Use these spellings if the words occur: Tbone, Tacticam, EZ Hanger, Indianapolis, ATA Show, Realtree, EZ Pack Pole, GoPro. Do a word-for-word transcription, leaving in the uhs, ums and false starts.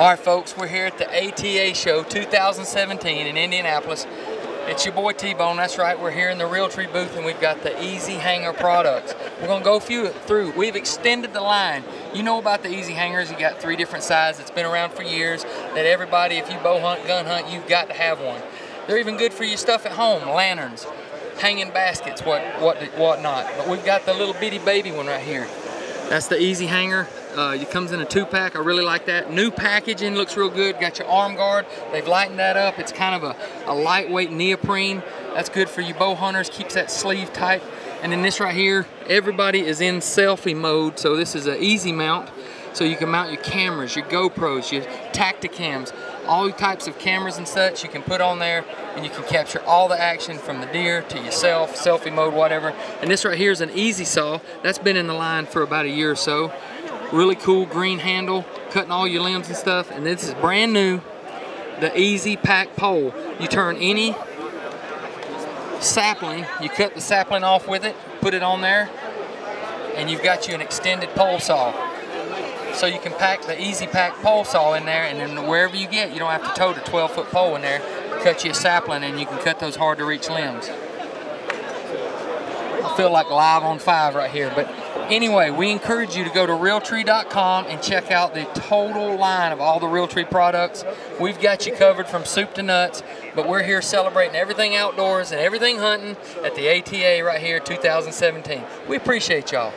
Alright folks, we're here at the A T A Show two thousand seventeen in Indianapolis. It's your boy T-Bone, that's right, we're here in the Realtree booth and we've got the E Z Hanger products. We're going to go few, through, we've extended the line. You know about the E Z Hangers, you got three different sizes, it's been around for years, that everybody, if you bow hunt, gun hunt, you've got to have one. They're even good for your stuff at home, lanterns, hanging baskets, what, what, what not. But we've got the little bitty baby one right here. That's the E Z Hanger. Uh, it comes in a two-pack. I really like that. New packaging, looks real good. Got your arm guard. They've lightened that up. It's kind of a, a lightweight neoprene. That's good for you bow hunters. Keeps that sleeve tight. And then this right here, everybody is in selfie mode. So this is an easy mount. So you can mount your cameras, your GoPros, your Tacticams, all types of cameras and such you can put on there, and you can capture all the action from the deer to yourself, selfie mode, whatever. And this right here is an easy saw. That's been in the line for about a year or so. Really cool green handle, cutting all your limbs and stuff. And this is brand new, the E Z Pack Pole. You turn any sapling, you cut the sapling off with it, put it on there, and you've got you an extended pole saw. So you can pack the E Z Pack Pole saw in there, and then wherever you get, you don't have to tote a twelve foot pole in there. Cut you a sapling and you can cut those hard to reach limbs. I feel like live on five right here, but anyway, we encourage you to go to Realtree dot com and check out the total line of all the Realtree products. We've got you covered from soup to nuts, but we're here celebrating everything outdoors and everything hunting at the A T A right here, two thousand seventeen. We appreciate y'all.